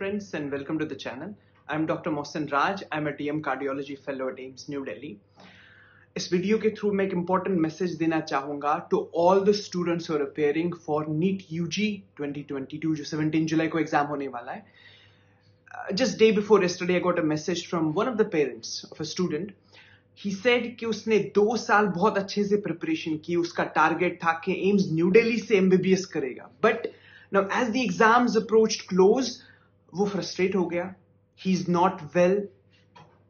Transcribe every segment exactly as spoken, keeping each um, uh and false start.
friends and welcome to the channel. I'm Doctor Mohsin Raj. I'm a D M Cardiology Fellow at AIIMS New Delhi. इस video के through मैं एक important message देना चाहूँगा to all the students और appearing for NEET UG twenty twenty-two जो seventeenth July को exam होने वाला है. Just day before yesterday, I got a message from one of the parents of a student. He said कि उसने दो साल बहुत अच्छे से प्रिपरेशन की. उसका टारगेट था कि AIIMS न्यू दिल्ली से M B B S करेगा. But now as the exams approached close, वो frustrate हो गया. He is not well.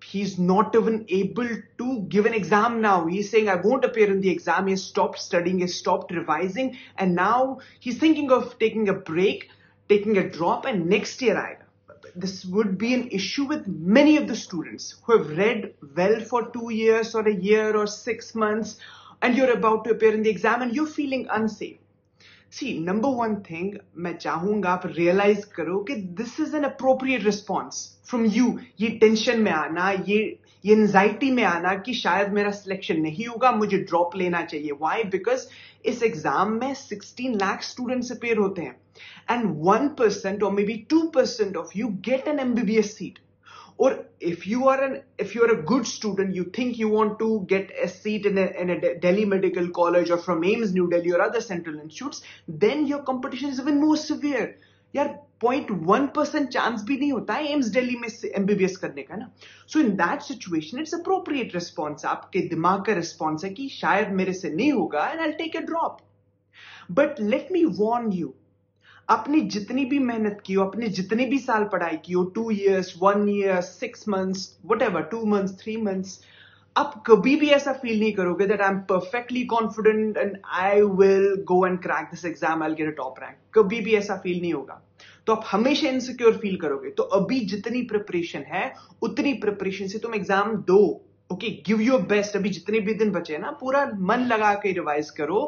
He is not even able to give an exam now. He is saying, I won't appear in the exam. He has stopped studying. He has stopped revising. And now he's thinking of taking a break, taking a drop, and next year आएगा. This would be an issue with many of the students who have read well for two years or a year or six months and you're about to appear in the exam and you're feeling unsafe. See, number one thing, मैं चाहूँगा आप realize करो कि this is an appropriate response from you. ये tension में आना, ये ये anxiety में आना कि शायद मेरा selection नहीं होगा, मुझे drop लेना चाहिए. Why? Because इस exam में sixteen lakh students appear होते हैं. And one percent or maybe two percent of you get an M B B S seat. Or if you are an if you are a good student, you think you want to get a seat in a, in a Delhi Medical College or from AIIMS New Delhi or other central institutes, then your competition is even more severe. Yaar, zero point one percent chance bhi nahi hota hai AIIMS Delhi mein M B B S karne ka na. So in that situation, it's appropriate response. Aapke dimag ka response hai ki shayad mere se nahi hoga and I'll take a drop. But let me warn you. अपनी जितनी भी मेहनत की हो, अपने जितने भी साल पढ़ाई की हो, two years, one year, six months, whatever, two months, three months, आप कभी भी ऐसा फील नहीं करोगे that I'm perfectly confident and I will go and crack this exam, I'll get a top rank. कभी भी ऐसा फील नहीं होगा. तो आप हमेशा insecure फील करोगे. तो अभी जितनी preparation है, उतनी preparation से तुम exam दो. Okay, give your best. अभी जितने भी दिन बचे हैं ना, पूरा मन लगा के revise करो.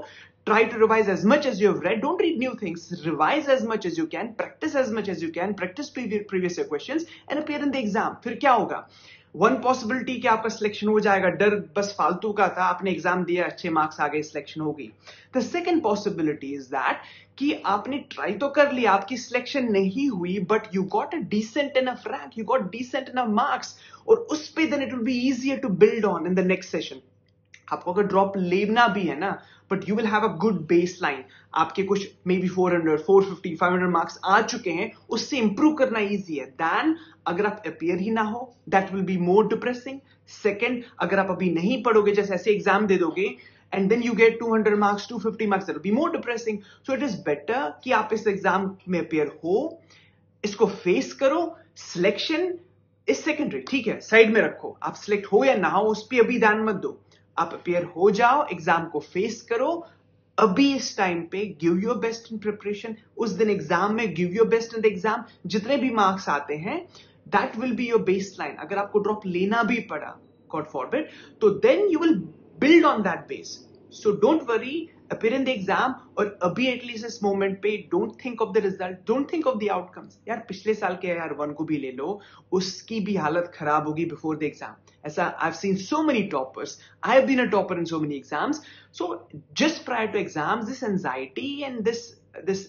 Try to revise as much as you have read. Don't read new things. Revise as much as you can. Practice as much as you can. Practice previous previous questions and appear in the exam. फिर क्या होगा? One possibility कि आपका selection हो जाएगा. डर बस फालतू का था. आपने exam दिया, अच्छे marks आ गए, selection हो गई. The second possibility is that कि आपने try तो कर लिया, आपकी selection नहीं हुई, but you got a decent enough rank, you got decent enough marks. और उस पे then it will be easier to build on in the next session. आपको अगर drop लेना भी है ना, but you will have a good baseline. आपके कुछ maybe four hundred, four fifty, five hundred marks आ चुके हैं, उससे improve करना easy है. Than अगर आप appear ही ना हो, that will be more depressing. Second, अगर आप अभी नहीं पढ़ोगे, जैसे ऐसे exam दे दोगे, and then you get two hundred marks, two fifty marks, that will be more depressing. So it is better कि आप इस exam में appear हो, इसको face करो, selection is secondary, ठीक है, side में रखो. आप select हो या ना हो, उस पे अभी ध्यान मत दो. आप appear हो जाओ, exam को face करो, अभी इस time पे give your best in preparation, उस दिन exam में give your best in the exam, जितने भी marks आते हैं, that will be your baseline. अगर आपको drop लेना भी पड़ा, God forbid, तो then you will build on that base. So don't worry, appear in the exam, और अभी at least इस moment पे don't think of the result, don't think of the outcomes. यार पिछले साल के यार one को भी ले लो, उसकी भी हालत खराब होगी before the exam. ऐसा I've seen so many toppers. I've been a topper in so many exams. So just prior to exams, this anxiety and this this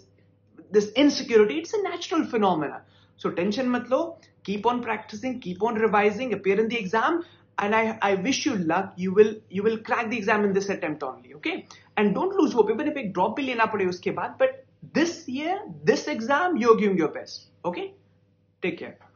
this insecurity, it's a natural phenomena. So tension mat lo, keep on practicing, keep on revising, appear in the exam. And I, I wish you luck. You will you will crack the exam in this attempt only, okay? And don't lose hope. Even if ek drop bhi lena pade uske baad, but this year, this exam, you're giving your best, okay? Take care.